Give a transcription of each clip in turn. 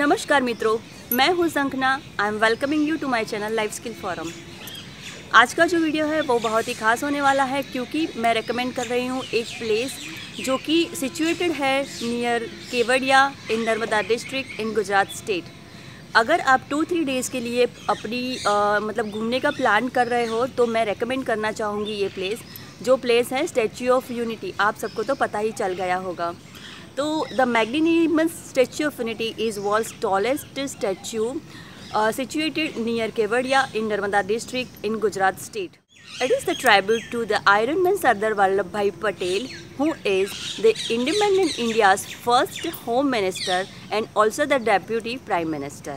नमस्कार मित्रों, मैं हूँ Shankhana. I am welcoming you to my channel life skill forum. आज का जो वीडियो है वो बहुत ही खास होने वाला है क्योंकि मैं रेकमेंड कर रही हूँ एक प्लेस जो कि सिचुएटेड है near Kevadia in Narmada district in Gujarat state. अगर आप 2-3 डेज़ के लिए अपनी मतलब घूमने का प्लान कर रहे हो तो मैं रेकमेंड करना चाहूँगी ये प्लेस। जो प्लेस है स्टैच्यू ऑफ यूनिटी, आप सबको तो पता ही चल गया होगा। तो the magnanimous statue of unity is world's tallest statue situated near Kevadia in Narmada district in Gujarat state. It is the tribute to the Iron Man Sardar Vallabhbhai Patel, who is the independent India's first home minister and also the deputy prime minister.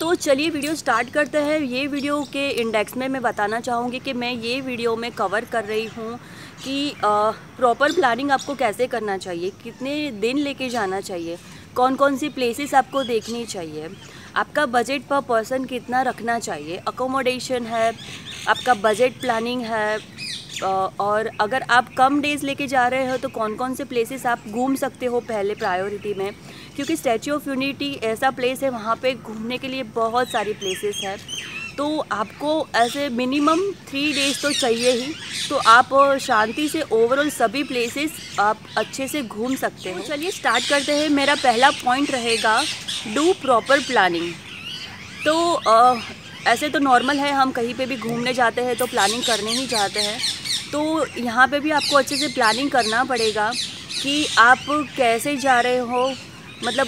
तो चलिए video start करते हैं। ये video के index में मैं बताना चाहूँगी कि मैं ये वीडियो में कवर कर रही हूँ कि प्रॉपर प्लानिंग आपको कैसे करना चाहिए, कितने दिन लेके जाना चाहिए, कौन कौन सी प्लेसेस आपको देखनी चाहिए, आपका बजट पर पर्सन कितना रखना चाहिए, अकोमोडेशन है, आपका बजट प्लानिंग है, और अगर आप कम डेज़ लेके जा रहे हो तो कौन कौन से प्लेसेस आप घूम सकते हो पहले प्रायोरिटी में, क्योंकि स्टैच्यू ऑफ यूनिटी ऐसा प्लेस है वहाँ पे घूमने के लिए बहुत सारी प्लेसेस है। तो आपको ऐसे मिनिमम 3 डेज़ तो चाहिए ही, तो आप शांति से ओवरऑल सभी प्लेसेस आप अच्छे से घूम सकते हो। चलिए स्टार्ट करते हैं। मेरा पहला पॉइंट रहेगा डू प्रॉपर प्लानिंग। तो ऐसे तो नॉर्मल है, हम कहीं पे भी घूमने जाते हैं तो प्लानिंग करने ही जाते हैं, तो यहाँ पे भी आपको अच्छे से प्लानिंग करना पड़ेगा कि आप कैसे जा रहे हो, मतलब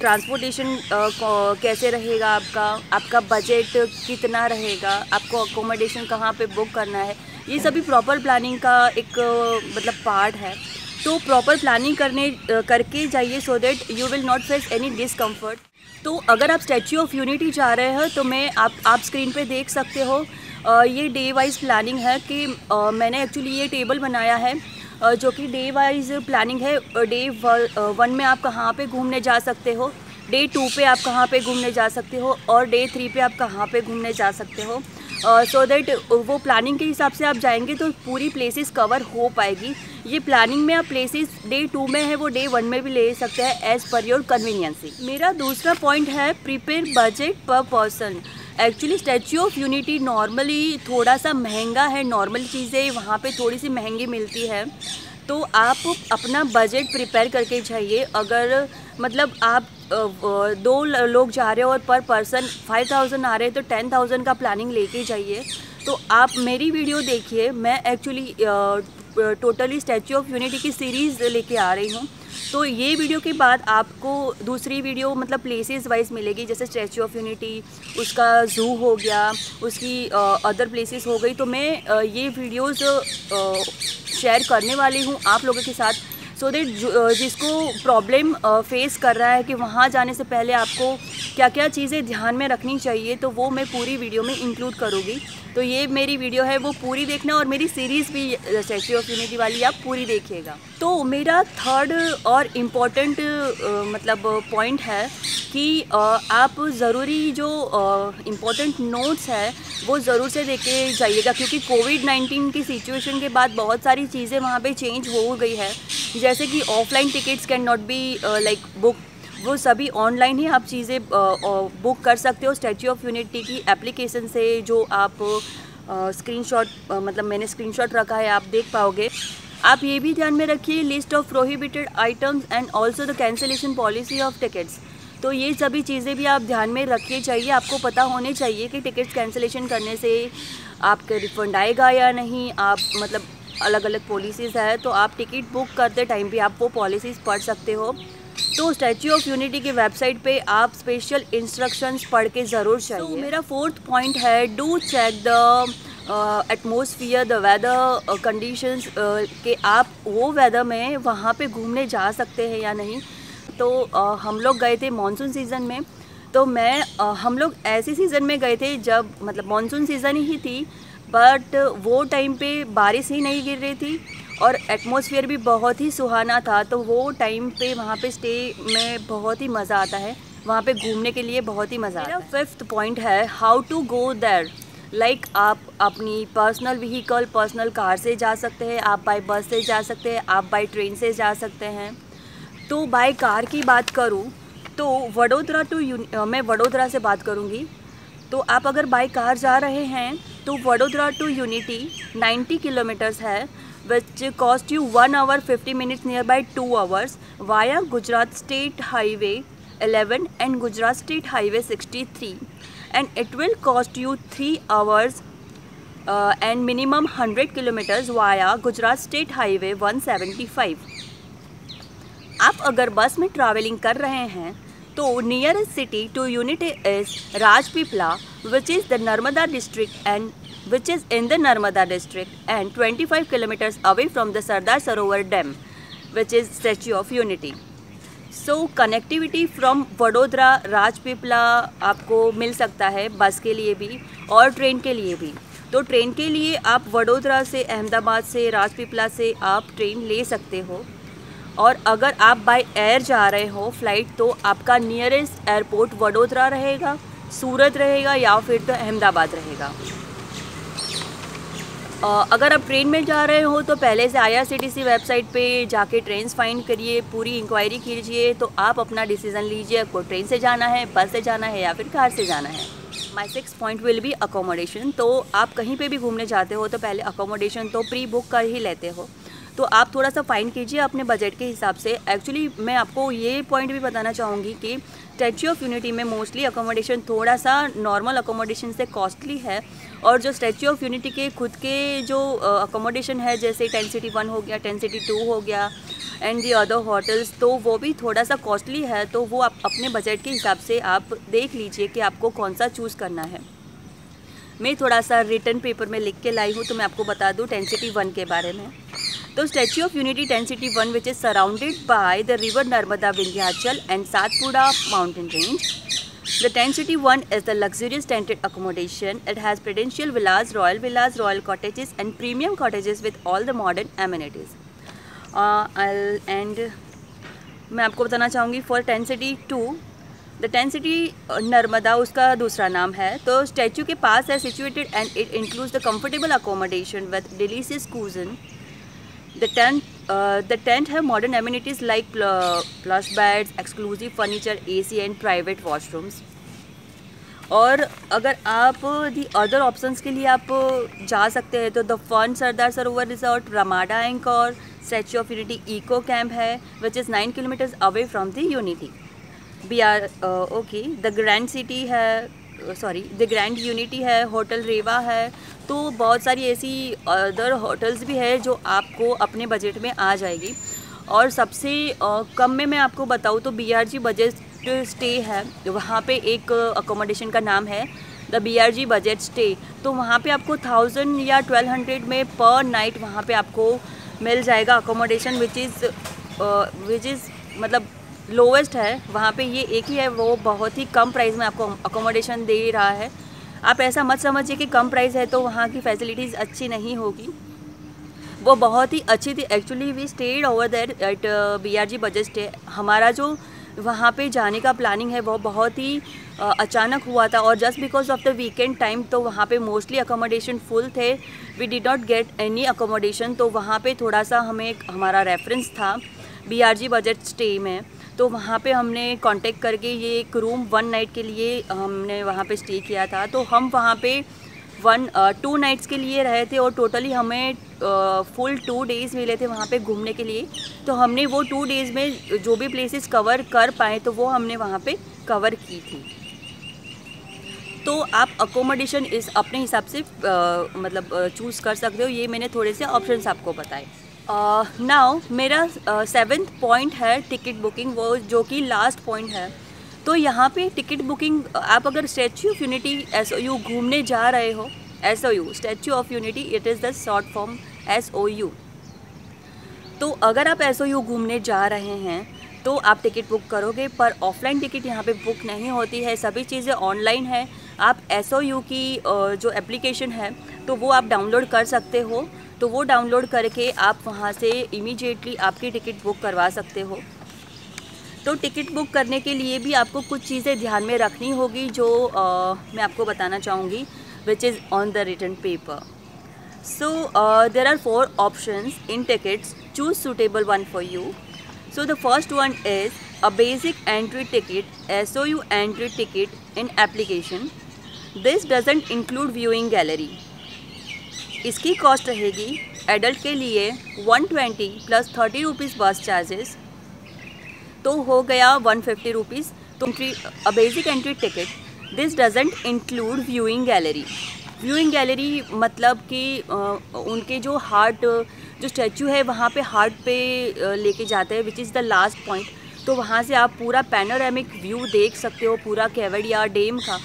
ट्रांसपोर्टेशन कैसे रहेगा आपका, आपका बजट कितना रहेगा, आपको अकोमोडेशन कहाँ पे बुक करना है, ये सभी प्रॉपर प्लानिंग का एक मतलब पार्ट है। तो प्रॉपर प्लानिंग करके जाइए so that you will not face any discomfort. तो अगर आप स्टैच्यू ऑफ यूनिटी जा रहे हो तो मैं आप स्क्रीन पे देख सकते हो, ये डे वाइज प्लानिंग है कि मैंने एक्चुअली ये टेबल बनाया है जो कि डे वाइज प्लानिंग है। डे 1 में आप कहाँ पे घूमने जा सकते हो, डे 2 पे आप कहाँ पे घूमने जा सकते हो और डे 3 पे आप कहाँ पे घूमने जा सकते हो, सो दैट वो प्लानिंग के हिसाब से आप जाएंगे तो पूरी प्लेसेस कवर हो पाएगी। ये प्लानिंग में आप प्लेसेस डे 2 में है वो डे 1 में भी ले सकते हैं एज़ पर योर कन्वीनियंसी। मेरा दूसरा पॉइंट है prepare budget per person. Actually statue of unity normally थोड़ा सा महंगा है, नॉर्मल चीज़ें वहाँ पे थोड़ी सी महंगी मिलती है, तो आप अपना बजट प्रिपेयर करके जाइए। अगर मतलब आप 2 लोग जा रहे हो और पर पर्सन 5000 आ रहे हैं तो 10000 का प्लानिंग लेके जाइए। तो आप मेरी वीडियो देखिए, मैं actually totally statue of unity की सीरीज़ लेके आ रही हूँ, तो ये वीडियो के बाद आपको दूसरी वीडियो मतलब प्लेसेस वाइज मिलेगी, जैसे स्टैच्यू ऑफ यूनिटी, उसका ज़ू हो गया, उसकी अदर प्लेसेस हो गई। तो मैं ये वीडियोस शेयर करने वाली हूँ आप लोगों के साथ, सो दैट जिसको प्रॉब्लम फेस कर रहा है कि वहाँ जाने से पहले आपको क्या क्या चीज़ें ध्यान में रखनी चाहिए, तो वो मैं पूरी वीडियो में इंक्लूड करूँगी। तो ये मेरी वीडियो है वो पूरी देखना, और मेरी सीरीज़ भी स्टैच्यू ऑफ यूनिटी वाली आप पूरी देखिएगा। तो मेरा थर्ड और इम्पॉर्टेंट मतलब पॉइंट है कि आप ज़रूरी जो इम्पॉर्टेंट नोट्स है वो ज़रूर से लेके जाइएगा, क्योंकि कोविड-19 की सिचुएशन के बाद बहुत सारी चीज़ें वहाँ पे चेंज हो गई है, जैसे कि offline tickets can not be like book, वो सभी ऑनलाइन ही आप चीज़ें बुक कर सकते हो। स्टैच्यू ऑफ यूनिटी की एप्लीकेशन से जो आप स्क्रीनशॉट मतलब मैंने स्क्रीनशॉट रखा है आप देख पाओगे। आप ये भी ध्यान में रखिए list of prohibited items and also the cancellation policy of tickets, तो ये सभी चीज़ें भी आप ध्यान में रखिए चाहिए। आपको पता होने चाहिए कि टिकट्स कैंसिलेशन करने से आपके रिफंड आएगा या नहीं, आप मतलब अलग अलग पॉलिसीज़ है, तो आप टिकट बुक करते टाइम भी आप वो पॉलिसीज़ पढ़ सकते हो। तो स्टैच्यू ऑफ यूनिटी की वेबसाइट पे आप स्पेशल इंस्ट्रक्शंस पढ़ के ज़रूर चाहिए। तो मेरा फोर्थ पॉइंट है do check the atmosphere, the weather conditions, के आप वो वेदर में वहाँ पे घूमने जा सकते हैं या नहीं। तो हम लोग गए थे मानसून सीज़न में, तो हम लोग ऐसे सीज़न में गए थे जब मतलब मानसून सीज़न ही थी, बट वो टाइम पे बारिश ही नहीं गिर रही थी और एटमॉस्फेयर भी बहुत ही सुहाना था। तो वो टाइम पे वहाँ पे स्टे में बहुत ही मज़ा आता है, वहाँ पे घूमने के लिए बहुत ही मज़ा आता है। फिफ्थ पॉइंट है how to go there, like आप अपनी पर्सनल व्हीकल, पर्सनल कार से जा सकते हैं, आप बाय बस से जा सकते हैं, आप बाय ट्रेन से जा सकते हैं। तो बाय कार की बात करूँ तो वडोदरा टू मैं वडोदरा से बात करूँगी तो आप अगर बाई कार जा रहे हैं तो वडोदरा टू यूनिटी 90 किलोमीटर्स है which cost you 1 hour 50 minutes nearby 2 hours via Gujarat state highway 11 and Gujarat state highway 63 and it will cost you 3 hours and minimum 100 kilometers via Gujarat State Highway 175. आप अगर bus में travelling कर रहे हैं तो nearest city to unity is Rajpipla which is the Narmada district and which is in the Narmada district and 25 kilometres away from the Sardar Sarovar dam which is statue of unity. So connectivity from Vadodara Rajpipla आपको मिल सकता है बस के लिए भी और ट्रेन के लिए भी. तो ट्रेन के लिए आप वडोदरा से अहमदाबाद से राजपीपला से आप ट्रेन ले सकते हो और अगर आप बाय एयर जा रहे हो फ्लाइट तो आपका नियरेस्ट एयरपोर्ट वडोदरा रहेगा, सूरत रहेगा या फिर तो अहमदाबाद रहेगा. अगर आप ट्रेन में जा रहे हो तो पहले से IRCTC वेबसाइट पे जाके ट्रेन फाइंड करिए, पूरी इंक्वायरी कीजिए तो आप अपना डिसीज़न लीजिए आपको ट्रेन से जाना है, बस से जाना है या फिर कार से जाना है. My sixth point will be accommodation. तो आप कहीं पे भी घूमने जाते हो तो पहले accommodation तो प्री बुक कर ही लेते हो तो आप थोड़ा सा फाइंड कीजिए अपने बजट के हिसाब से. एक्चुअली मैं आपको ये पॉइंट भी बताना चाहूँगी कि स्टैच्यू ऑफ यूनिटी में मोस्टली अकोमोडेशन थोड़ा सा नॉर्मल अकोमोडेशन से कॉस्टली है और जो स्टैच्यू ऑफ यूनिटी के खुद के जो अकोमोडेशन है जैसे Tent City 1 हो गया, Tent City 2 हो गया एंड दी अदर होटल्स तो वो भी थोड़ा सा कॉस्टली है. तो वो आप अपने बजट के हिसाब से आप देख लीजिए कि आपको कौन सा चूज़ करना है. मैं थोड़ा सा रिटर्न पेपर में लिख के लाई हूँ तो मैं आपको बता दूँ Tent City 1 के बारे में. तो statue of unity Tent City 1 which is surrounded by the river Narmada Vindhyachal and Satpura mountain range. The Tent City 1 is the luxurious tented accommodation. It has presidential villas, royal cottages and premium cottages with all the modern amenities. And मैं आपको बताना चाहूँगी for Tent City 2 the Tent City Narmada उसका दूसरा नाम है तो statue के पास है situated and it includes the comfortable accommodation with delicious cuisine. The tent है modern amenities like plus beds, exclusive furniture, AC and private washrooms. और अगर आप दी अदर ऑप्शंस के लिए आप जा सकते हैं तो the fun Sardar Sarovar resort, Ramada Encore, statue of unity eco camp है which is 9 kilometers away from the unity. The Grand City है द ग्रैंड यूनिटी है, होटल रेवा है. तो बहुत सारी ऐसी अदर होटल्स भी है जो आपको अपने बजट में आ जाएगी. और सबसे कम में मैं आपको बताऊँ तो BRG बजट स्टे है, वहाँ पे एक अकोमोडेशन का नाम है द BRG बजट स्टे. तो वहाँ पे आपको 1000 या 1200 में पर नाइट वहाँ पे आपको मिल जाएगा अकोमोडेशन विच इज़ मतलब लोवेस्ट है. वहाँ पे ये एक ही है वो बहुत ही कम प्राइस में आपको अकोमोडेशन दे रहा है. आप ऐसा मत समझिए कि कम प्राइस है तो वहाँ की फैसिलिटीज़ अच्छी नहीं होगी, वो बहुत ही अच्छी थी. Actually we stayed over there at BRG budget stay. हमारा जो वहाँ पे जाने का प्लानिंग है वो बहुत ही अचानक हुआ था और just because of the weekend time तो वहाँ पे मोस्टली अकोमोडेशन फुल थे. We did not get any accommodation. तो वहाँ पे थोड़ा सा हमें हमारा रेफरेंस था BRG बजट स्टे में तो वहाँ पे हमने कांटेक्ट करके ये एक रूम 1 night के लिए हमने वहाँ पे स्टे किया था. तो हम वहाँ पे 2 nights के लिए रहे थे और टोटली हमें फुल 2 days मिले थे वहाँ पे घूमने के लिए. तो हमने वो 2 days में जो भी प्लेसेस कवर कर पाए तो वो हमने वहाँ पे कवर की थी. तो आप अकोमोडेशन इस अपने हिसाब से मतलब चूज़ कर सकते हो. ये मैंने थोड़े से ऑप्शंस आपको बताए. नाउ मेरा 7th पॉइंट है टिकट बुकिंग, वो जो कि लास्ट पॉइंट है. तो यहाँ पे टिकट बुकिंग आप अगर स्टैच्यू ऑफ यूनिटी SOU घूमने जा रहे हो, SOU statue of unity it is the short form SOU. तो अगर आप SOU घूमने जा रहे हैं तो आप टिकट बुक करोगे पर ऑफलाइन टिकट यहाँ पे बुक नहीं होती है, सभी चीज़ें ऑनलाइन है. आप SOU की जो एप्लीकेशन है तो वो आप डाउनलोड कर सकते हो. तो वो डाउनलोड करके आप वहाँ से इमीडिएटली आपकी टिकट बुक करवा सकते हो. तो टिकट बुक करने के लिए भी आपको कुछ चीज़ें ध्यान में रखनी होगी जो मैं आपको बताना चाहूँगी which is on the written paper. So there are 4 options in tickets. Choose suitable one for you. So the first one is a basic entry ticket, SOU entry ticket in application. This doesn't include viewing gallery. इसकी cost रहेगी adult के लिए 120 plus 30 rupees bus charges, तो हो गया 150 rupees. तो a basic entry ticket, this doesn't include viewing gallery. Viewing gallery मतलब कि उनके जो हार्ट, जो स्टैचू है वहाँ पे हार्ट पे लेके जाते हैं, which is the last point. तो वहाँ से आप पूरा पैनोरामिक व्यू देख सकते हो, पूरा केवड़िया डेम का.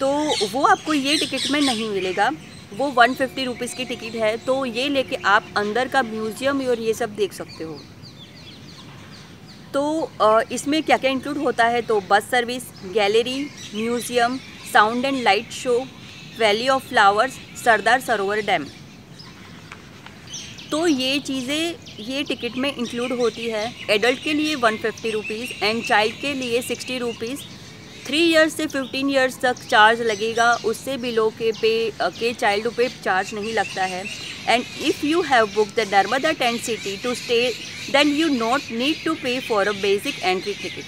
तो वो आपको ये टिकट में नहीं मिलेगा, वो 150 रुपीज़ की टिकट है. तो ये लेके आप अंदर का म्यूज़ियम और ये सब देख सकते हो. तो इसमें क्या क्या इंक्लूड होता है, तो bus service, gallery, museum, sound and light show, valley of flowers, Sardar Sarovar dam. तो ये चीज़ें ये टिकट में इंक्लूड होती है. एडल्ट के लिए 150 रुपीज़ एंड चाइल्ड के लिए 60 रुपीज़. 3 इयर्स से 15 इयर्स तक चार्ज लगेगा, उससे बिलो के चाइल्ड पे चार्ज नहीं लगता है. And if you have book the Narmada tent city to stay then you not need to pay for a basic entry ticket.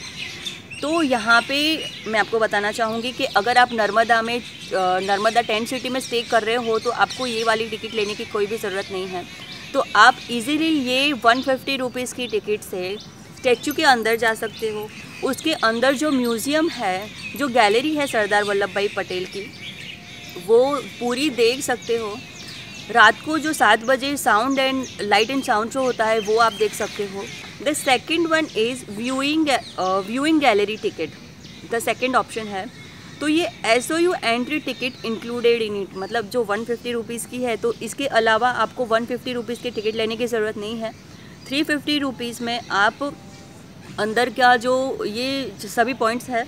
तो यहाँ पे मैं आपको बताना चाहूँगी कि अगर आप नर्मदा टेंट सिटी में स्टे कर रहे हो तो आपको ये वाली टिकट लेने की कोई भी ज़रूरत नहीं है. तो आप इजीली ये 150 रुपीज़ की टिकट से स्टैचू के अंदर जा सकते हो. उसके अंदर जो म्यूज़ियम है, जो गैलरी है सरदार वल्लभ भाई पटेल की, वो पूरी देख सकते हो. रात को जो 7 बजे sound and light and sound show होता है वो आप देख सकते हो. The second one is viewing gallery ticket, the second option है. तो ये SOU entry ticket included in it, मतलब जो 150 रुपीज़ की है, तो इसके अलावा आपको 150 रुपीज़ की टिकट लेने की ज़रूरत नहीं है. 350 रुपीज़ में आप अंदर का जो ये सभी पॉइंट्स है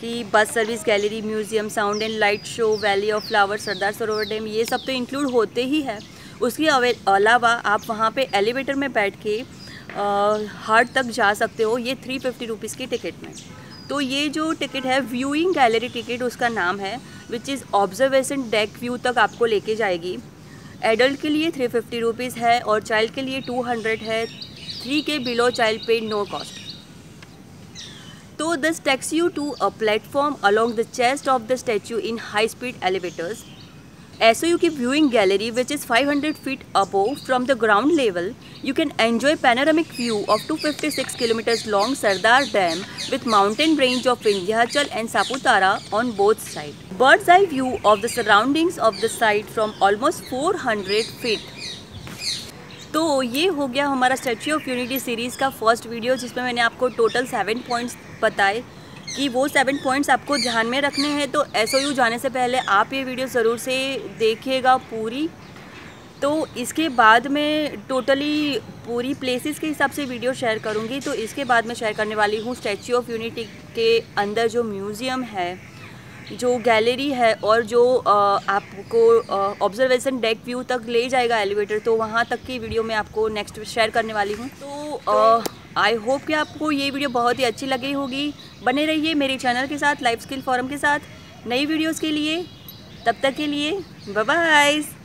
कि bus service, gallery, museum, sound and light show, valley of flower, Sardar Sarovar dam, ये सब तो इंक्लूड होते ही है. उसके अलावा आप वहाँ पे एलिवेटर में बैठ के हार्ट तक जा सकते हो, ये 350 रुपीज़ की टिकट में. तो ये जो टिकट है व्यूइंग गैलरी टिकट, उसका नाम है, which is observation deck view तक आपको लेके जाएगी. एडल्ट के लिए 350 रुपीज़ है और चाइल्ड के लिए 200 है. 3 के बिलो चाइल्ड पे no cost. So this takes you to a platform along the chest of the statue in high-speed elevators. SOU की viewing gallery, which is 500 feet above from the ground level, you can enjoy panoramic view of 256 kilometers long Sardar Dam with mountain range of Vindhyachal and Satpura on both sides. Bird's eye view of the surroundings of the site from almost 400 feet. तो ये हो गया हमारा statue of unity series का first video, जिसमें मैंने आपको total 7 points बताए कि वो 7 पॉइंट्स आपको ध्यान में रखने हैं. तो SOU जाने से पहले आप ये वीडियो ज़रूर से देखिएगा पूरी. तो इसके बाद मैं टोटली पूरी प्लेसेस के हिसाब से वीडियो शेयर करूँगी. तो इसके बाद मैं शेयर करने वाली हूँ स्टैच्यू ऑफ यूनिटी के अंदर जो म्यूज़ियम है, जो गैलरी है, और जो आपको ऑब्जर्वेशन डेक व्यू तक ले जाएगा एलिवेटर, तो वहाँ तक की वीडियो मैं आपको नेक्स्ट शेयर करने वाली हूँ. तो आई होप कि आपको ये वीडियो बहुत ही अच्छी लगी होगी. बने रहिए मेरे चैनल के साथ, लाइफ स्किल फोरम के साथ, नई वीडियोस के लिए. तब तक के लिए बाय बाय.